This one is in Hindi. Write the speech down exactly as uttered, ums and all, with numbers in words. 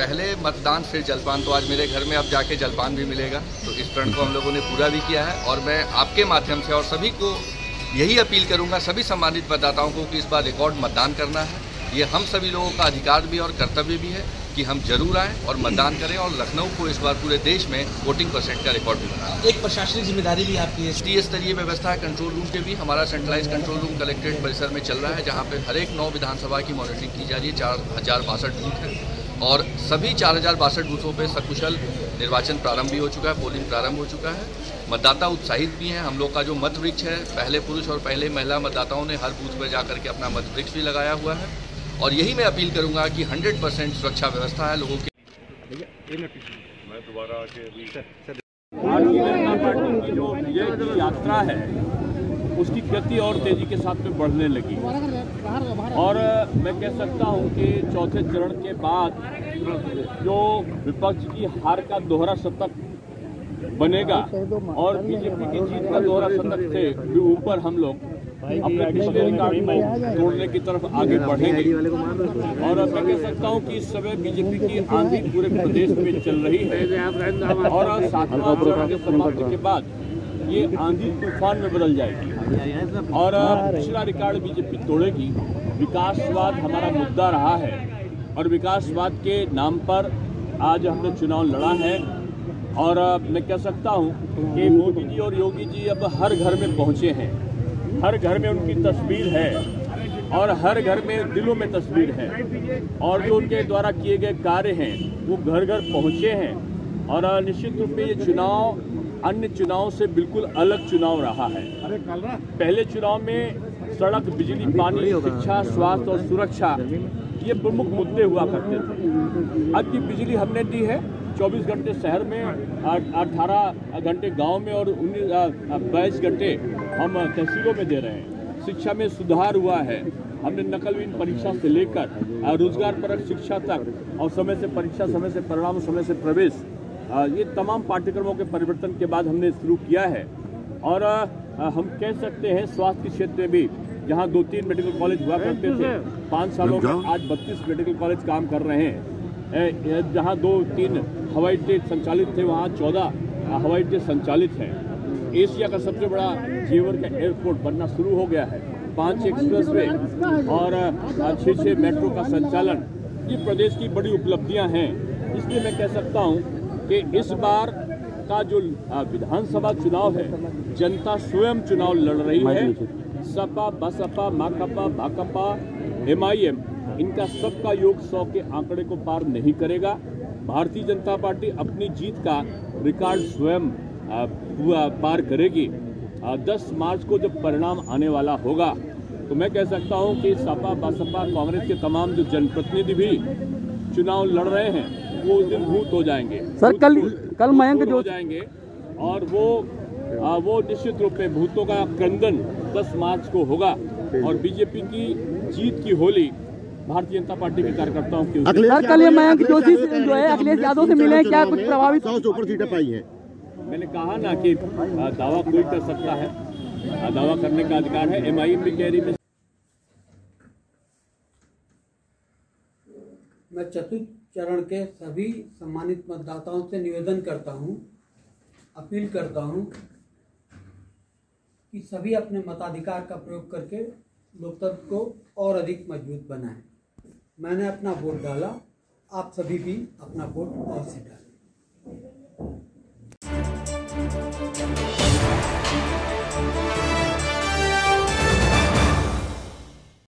पहले मतदान फिर जलपान, तो आज मेरे घर में अब जाके जलपान भी मिलेगा। तो इस प्रण को हम लोगों ने पूरा भी किया है और मैं आपके माध्यम से और सभी को यही अपील करूंगा, सभी सम्मानित मतदाताओं को, कि इस बार रिकॉर्ड मतदान करना है। ये हम सभी लोगों का अधिकार भी और कर्तव्य भी है कि हम जरूर आएँ और मतदान करें और लखनऊ को इस बार पूरे देश में वोटिंग परसेंट का रिकॉर्ड भी बनाएं। एक प्रशासनिक जिम्मेदारी भी आपकी है। डी स्तरीय व्यवस्था है कंट्रोल रूम के भी, हमारा सेंट्रलाइज कंट्रोल रूम कलेक्ट्रेट परिसर में चल रहा है, जहाँ पे हर एक नौ विधानसभा की मॉनिटरिंग की जा रही है। चार हजार बासठ बूथ है और सभी चार हजार बासठ बूथों पर सकुशल निर्वाचन प्रारंभ भी हो चुका है, पोलिंग प्रारंभ हो चुका है। मतदाता उत्साहित भी हैं। हम लोग का जो मत वृक्ष है, पहले पुरुष और पहले महिला मतदाताओं ने हर बूथ पर जाकर के अपना मत वृक्ष भी लगाया हुआ है। और यही मैं अपील करूंगा कि सौ परसेंट सुरक्षा व्यवस्था है लोगों के। मैं दोबारा आके भारतीय जनता पार्टी की जो ये यात्रा है उसकी गति और तेजी के साथ में बढ़ने लगी और मैं कह सकता हूं कि चौथे चरण के बाद जो विपक्ष की हार का दोहरा शतक बनेगा और बीजेपी की जीत का दोहरा शतक से भी ऊपर हम लोग अपने पिछले रिकॉर्ड को तोड़ने की तरफ आगे बढ़ेंगे। और मैं कह सकता हूं कि इस समय बीजेपी की आंधी पूरे प्रदेश में चल रही है और सातवां चरण के समाप्ति के बाद ये आंधी तूफान में बदल जाएगी और पिछला रिकॉर्ड बीजेपी तोड़ेगी। विकासवाद हमारा मुद्दा रहा है और विकासवाद के नाम पर आज हमने चुनाव लड़ा है और मैं कह सकता हूँ कि मोदी जी और योगी जी अब हर घर में पहुँचे हैं, हर घर में उनकी तस्वीर है और हर घर में दिलों में तस्वीर है और जो उनके द्वारा किए गए कार्य हैं वो घर घर पहुंचे हैं। और निश्चित रूप में ये चुनाव अन्य चुनाव से बिल्कुल अलग चुनाव रहा है। पहले चुनाव में सड़क, बिजली, पानी, शिक्षा, स्वास्थ्य और सुरक्षा ये प्रमुख मुद्दे हुआ करते थे। अब की बिजली हमने दी है, चौबीस घंटे शहर में, अठारह घंटे गांव में और बाईस घंटे हम तहसीलों में दे रहे हैं। शिक्षा में सुधार हुआ है, हमने नकलविहीन परीक्षा से लेकर रोजगार परक शिक्षा तक और समय से परीक्षा, समय से परिणाम, समय से प्रवेश, ये तमाम पाठ्यक्रमों के परिवर्तन के बाद हमने शुरू किया है। और हम कह सकते हैं स्वास्थ्य के क्षेत्र में भी, जहाँ दो तीन मेडिकल कॉलेज हुआ करते थे, पाँच सालों में आज बत्तीस मेडिकल कॉलेज काम कर रहे हैं। जहाँ दो तीन हवाई अड्डे संचालित थे, वहाँ चौदह हवाई अड्डे संचालित हैं। एशिया का सबसे बड़ा जेवर का एयरपोर्ट बनना शुरू हो गया है, पाँच एक्सप्रेसवे और अच्छे से मेट्रो का संचालन, ये प्रदेश की बड़ी उपलब्धियां हैं। इसलिए मैं कह सकता हूं कि इस बार का जो विधानसभा चुनाव है, जनता स्वयं चुनाव लड़ रही है। Sapa, Basapa, Makapa, Bhakapa, M I M, इनका सबका योग सौ के आंकड़े को पार नहीं करेगा। भारतीय जनता पार्टी अपनी जीत का रिकॉर्ड स्वयं पूरा पार करेगी। दस मार्च को जब परिणाम आने वाला होगा तो मैं कह सकता हूं कि सपा, बसपा, कांग्रेस के तमाम जो जनप्रतिनिधि भी चुनाव लड़ रहे हैं वो उस दिन भूत हो जाएंगे। सर कल कल मयंक जो जाएंगे और वो आ, वो निश्चित रूप में भूतों का क्रंदन दस मार्च को होगा और बीजेपी की जीत की होली भारतीय जनता पार्टी के कार्यकर्ताओं की। सर कल ये मयंक जोशी जो है अखिलेश यादव से मिले, क्या कुछ प्रभावित? ऊपर सीटें पाई हैं। मैंने कहा ना कि दावा कोई कर सकता है, दावा करने का अधिकार है। एम आई एम भी कह रही है। मैं चतुर्थ चरण के सभी सम्मानित मतदाताओं से निवेदन करता हूं, अपील करता हूं कि सभी अपने मताधिकार का प्रयोग करके लोकतंत्र को और अधिक मजबूत बनाएं। मैंने अपना वोट डाला, आप सभी भी अपना वोट अवश्य डालें।